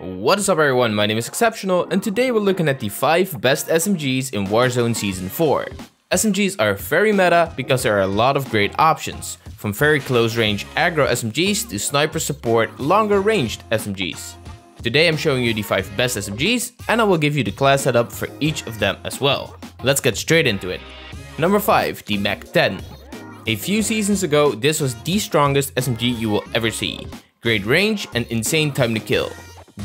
What is up everyone, my name is xsebtional and today we're looking at the 5 best SMGs in Warzone Season 4. SMGs are very meta because there are a lot of great options, from very close range aggro SMGs to sniper support longer ranged SMGs. Today I'm showing you the 5 best SMGs and I will give you the class setup for each of them as well. Let's get straight into it. Number 5, the MAC-10. A few seasons ago this was the strongest SMG you will ever see. Great range and insane time to kill.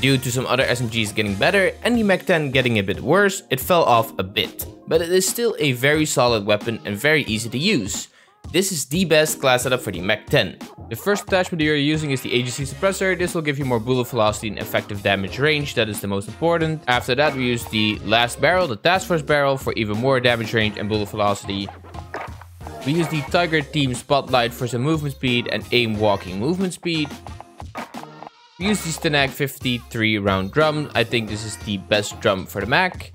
Due to some other SMGs getting better and the MAC-10 getting a bit worse, it fell off a bit. But it is still a very solid weapon and very easy to use. This is the best class setup for the MAC-10. The first attachment you're using is the Agency Suppressor. This will give you more bullet velocity and effective damage range, that is the most important. After that we use the last barrel, the Task Force Barrel, for even more damage range and bullet velocity. We use the Tiger Team Spotlight for some movement speed and aim walking movement speed. We use the Stenag 53 round drum. I think this is the best drum for the MAC.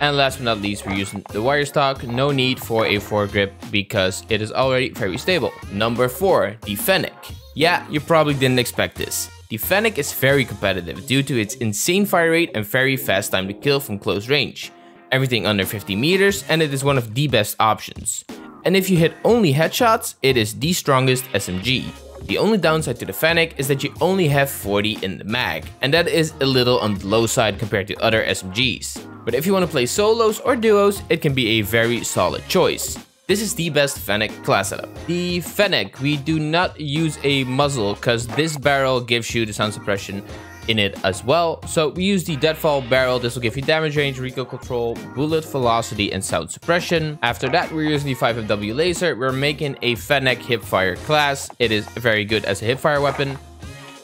And last but not least, we're using the wire stock. No need for a foregrip because it is already very stable. Number 4, the Fennec. Yeah, you probably didn't expect this. The Fennec is very competitive due to its insane fire rate and very fast time to kill from close range. Everything under 50 meters, and it is one of the best options. And if you hit only headshots, it is the strongest SMG. The only downside to the Fennec is that you only have 40 in the mag, and that is a little on the low side compared to other SMGs. But if you want to play solos or duos, it can be a very solid choice. This is the best Fennec class setup. The Fennec, we do not use a muzzle because this barrel gives you the sound suppression in it as well. So we use the deadfall barrel. This will give you damage range, recoil control, bullet velocity, and sound suppression. After that, we're using the 5mW laser. We're making a Fennec hipfire class. It is very good as a hipfire weapon.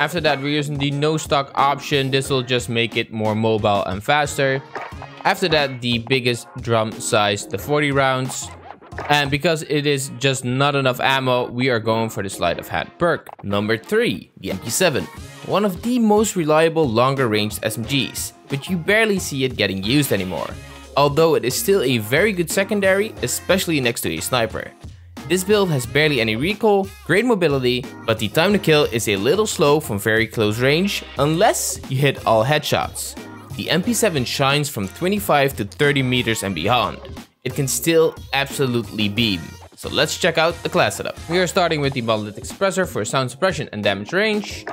After that, we're using the no stock option. This will just make it more mobile and faster. After that, the biggest drum size, the 40 rounds. And because it is just not enough ammo, we are going for the sleight of hand perk. Number 3, the MP7. One of the most reliable longer range SMGs, but you barely see it getting used anymore. Although it is still a very good secondary, especially next to a sniper. This build has barely any recoil, great mobility, but the time to kill is a little slow from very close range, unless you hit all headshots. The MP7 shines from 25 to 30 meters and beyond. It can still absolutely beam. So let's check out the class setup. We are starting with the monolithic suppressor for sound suppression and damage range.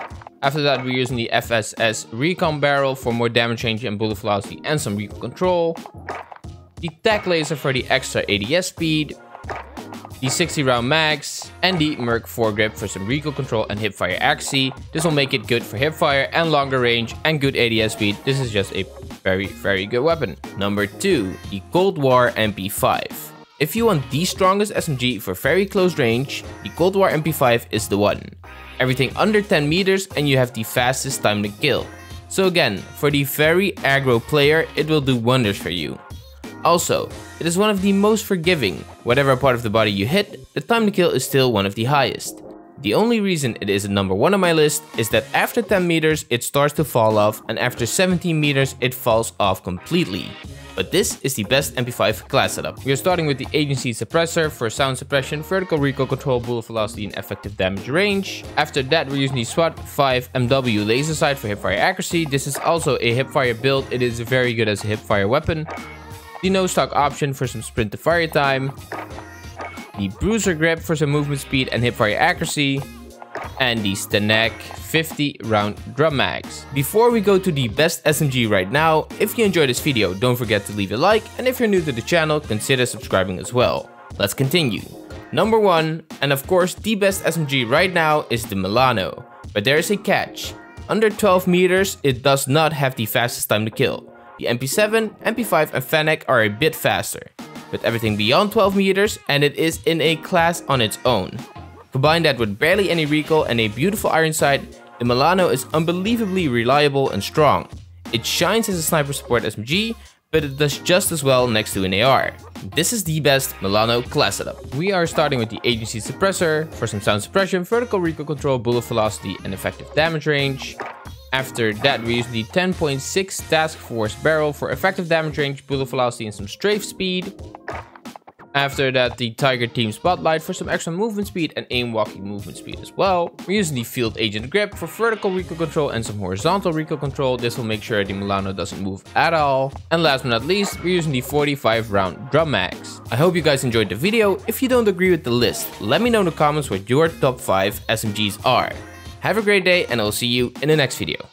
After that, we're using the FSS Recon Barrel for more damage range and bullet velocity and some recoil control. The Tac Laser for the extra ADS speed. The 60 round mags and the Merc Foregrip for some recoil control and hipfire accuracy. This will make it good for hipfire and longer range and good ADS speed. This is just a very good weapon. Number 2, the Cold War MP5. If you want the strongest SMG for very close range, the Cold War MP5 is the one. Everything under 10 meters and you have the fastest time to kill. So again, for the very aggro player, it will do wonders for you. Also, it is one of the most forgiving. Whatever part of the body you hit, the time to kill is still one of the highest. The only reason it isn't number 1 on my list is that after 10 meters it starts to fall off, and after 17 meters it falls off completely. But this is the best MP5 class setup. We are starting with the Agency Suppressor for sound suppression, vertical recoil control, bullet velocity, and effective damage range. After that, we're using the SWAT 5 MW Laser Sight for hipfire accuracy. This is also a hipfire build. It is very good as a hipfire weapon. The no stock option for some sprint to fire time. The Bruiser Grip for some movement speed and hipfire accuracy, and the Stenek 50 round drum mags. Before we go to the best SMG right now, if you enjoyed this video, don't forget to leave a like, and if you're new to the channel, consider subscribing as well. Let's continue. Number 1, and of course the best SMG right now, is the Milano. But there is a catch. Under 12 meters, it does not have the fastest time to kill. The MP7, MP5 and Fennec are a bit faster, but everything beyond 12 meters and it is in a class on its own. Combine that with barely any recoil and a beautiful iron sight, the Milano is unbelievably reliable and strong. It shines as a sniper support SMG, but it does just as well next to an AR. This is the best Milano class setup. We are starting with the Agency Suppressor for some sound suppression, vertical recoil control, bullet velocity and effective damage range. After that, we use the 10.6 Task Force Barrel for effective damage range, bullet velocity and some strafe speed. After that, the Tiger Team Spotlight for some extra movement speed and aim walking movement speed as well. We're using the Field Agent Grip for vertical recoil control and some horizontal recoil control. This will make sure the Milano doesn't move at all. And last but not least, we're using the 45 round drum mags. I hope you guys enjoyed the video. If you don't agree with the list, let me know in the comments what your top 5 SMGs are. Have a great day and I'll see you in the next video.